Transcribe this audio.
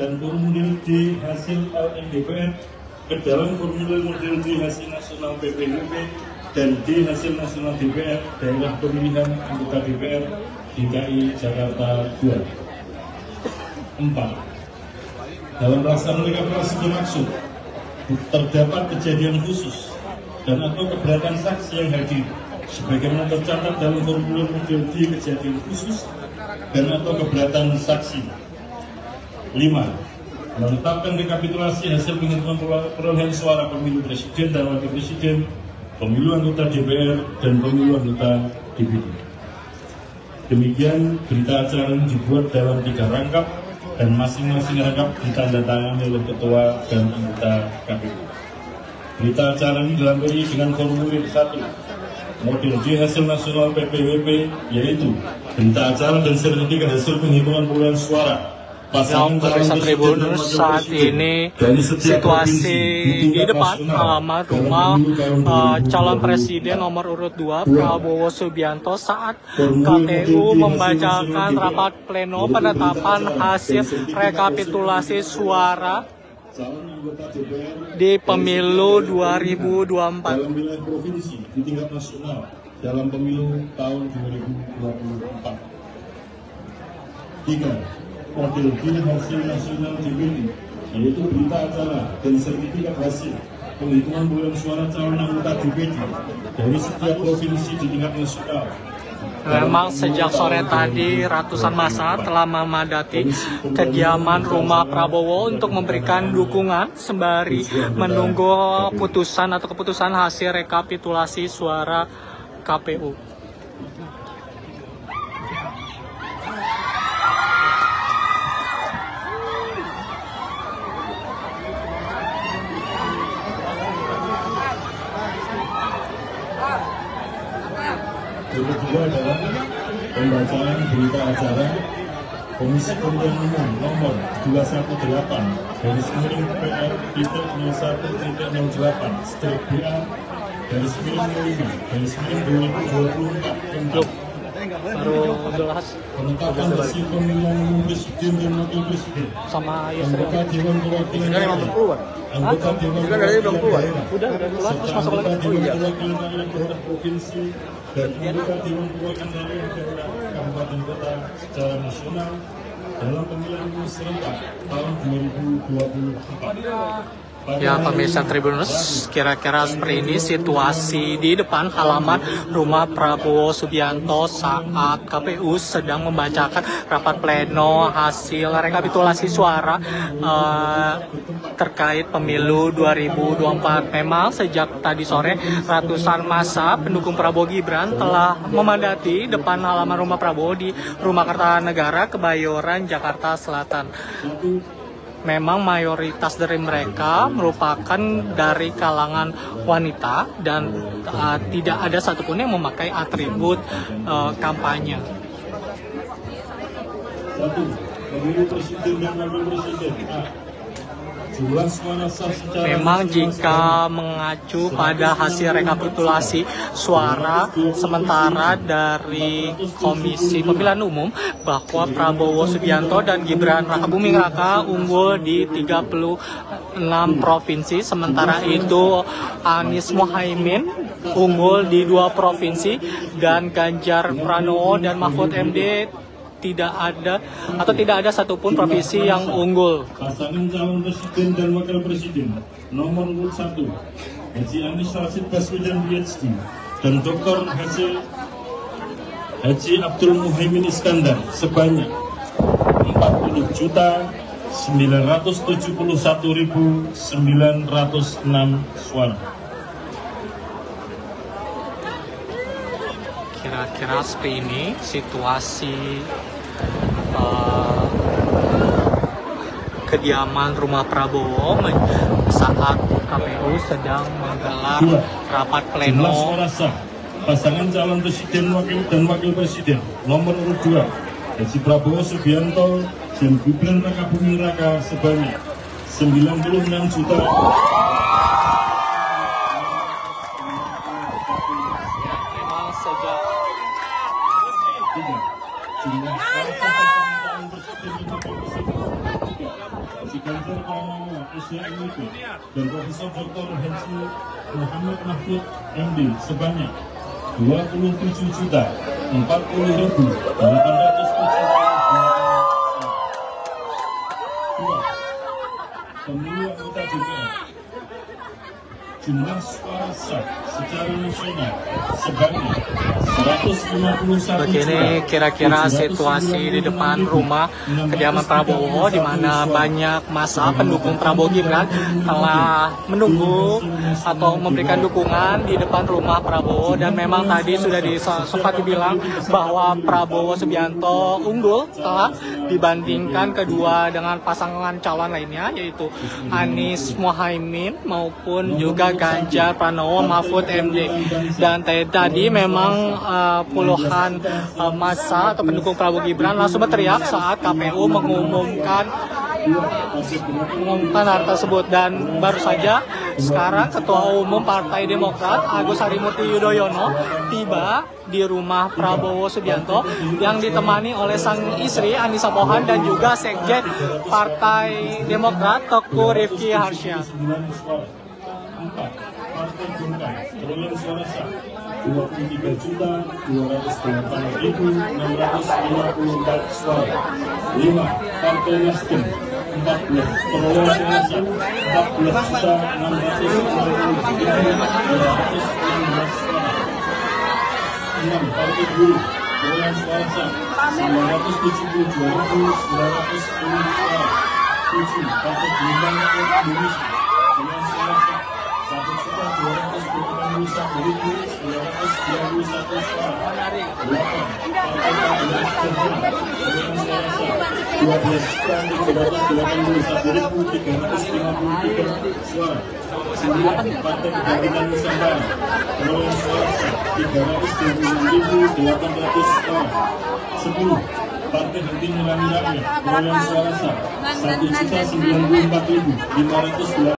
dan formulir D hasil LNDPR ke dalam formulir D hasil nasional PPWP dan D hasil nasional DPR daerah pemilihan anggota DPR DKI Jakarta 2. 4. Dalam pelaksanaan rekapitulasi maksud terdapat kejadian khusus dan atau keberatan saksi yang hadir sebagaimana tercatat dalam formulir D kejadian khusus dan atau keberatan saksi. 5. Menetapkan rekapitulasi hasil penghitungan perolehan suara pemilu presiden dan wakil presiden, pemilu anggota DPR, dan pemilu anggota DPD. Demikian berita acara yang dibuat dalam 3 rangkap dan masing-masing rangkap ditandatangani oleh ketua dan anggota KPU. Berita acara ini dilampiri dengan formulir 1 model D hasil nasional PPWP, yaitu berita acara dan sertifikat hasil penghitungan perolehan suara. Yang pemirsa Tribuners, saat ini situasi di depan halaman rumah calon presiden nomor urut 2 Prabowo Subianto saat KPU membacakan rapat pleno penetapan hasil rekapitulasi suara di pemilu 2024 di tingkat nasional dalam pemilu tahun 2024. 3. Model B hasil nasional DPD, yaitu berita acara dan sertifikat hasil penghitungan perolehan suara calon anggota DPD dari setiap provinsi di tingkat nasional. Memang sejak sore tadi ratusan massa telah memadati kediaman rumah Prabowo untuk memberikan dukungan sembari menunggu putusan atau keputusan hasil rekapitulasi suara KPU. Kedua adalah pembacaan berita acara Komisi Pemilihan Umum nomor 218/PR/01.08/BA (/2024) penetapan hasil pemilihan umum presiden dan wakil presiden sama anggota Dewan Perwakilan anggota Dewan Perwakilan provinsi dan anggota Dewan Perwakilan Daerah kabupaten kota secara nasional dalam pemilihan umum serentak tahun 2024. Ya, pemirsa Tribuners, kira-kira seperti ini situasi di depan halaman rumah Prabowo Subianto saat KPU sedang membacakan rapat pleno hasil rekapitulasi suara terkait pemilu 2024. Memang sejak tadi sore ratusan massa pendukung Prabowo Gibran telah memadati depan halaman rumah Prabowo di Rumah Kertanegara, Kebayoran, Jakarta Selatan. Memang mayoritas dari mereka merupakan dari kalangan wanita dan tidak ada satupun yang memakai atribut kampanye. 1. Pemilu presiden dan wakil presiden. Memang jika mengacu pada hasil rekapitulasi suara sementara dari Komisi Pemilihan Umum bahwa Prabowo Subianto dan Gibran Rakabuming Raka unggul di 36 provinsi, sementara itu Anies Muhaimin unggul di 2 provinsi dan Ganjar Pranowo dan Mahfud MD tidak ada satupun provinsi yang unggul. Pasangan calon presiden dan wakil presiden nomor urut 1 Haji Anies Baswedan PhD dan Dr. Haji Abdul Muhaimin Iskandar sebanyak 40.971.906 suara. Kira-kira seperti ini situasi kediaman rumah Prabowo saat KPU sedang menggelar rapat pleno. Pasangan calon presiden dan wakil presiden nomor urut 2 Haji Prabowo Subianto dan Gibran Rakabuming Raka sebanyak 96 juta. Jumlah suara pasangan calon presiden dan wakil presiden Ganjar Pranowo, Asia Uniku, dan Profesor Dr. Haji Muhammad Mahfud MD sebanyak 27.040.870. Pemilu anggota DPR. Jumlah suara sah secara nasional sebanyak 151. Begini kira-kira situasi di depan rumah kediaman Prabowo, di mana banyak massa pendukung Prabowo Gibran telah menunggu atau memberikan dukungan di depan rumah Prabowo. Dan memang tadi sudah sempat dibilang bahwa Prabowo Subianto unggul telah dibandingkan kedua dengan pasangan calon lainnya, yaitu Anies Mohaimin maupun juga Ganjar Pranowo Mahfud MD. Dan tadi memang puluhan massa atau pendukung Prabowo Gibran langsung berteriak saat KPU mengumumkan hal tersebut. Dan baru saja sekarang Ketua Umum Partai Demokrat Agus Harimurti Yudhoyono tiba di rumah Prabowo Subianto yang ditemani oleh sang istri Anissa Pohan dan juga Sekjen Partai Demokrat Toto Riefky Harsya. 23.208.654 suara. 5. Partai Nasdem 14 perolehan 14.653.216 suara. 6. Partai Buruh perolehan suara 972.910 suara. 7. Partai Bintang Indonesia perolehan suara 1.200.000 Partai Henti Nurani Rakyat perolehan suara sah 1.094.500.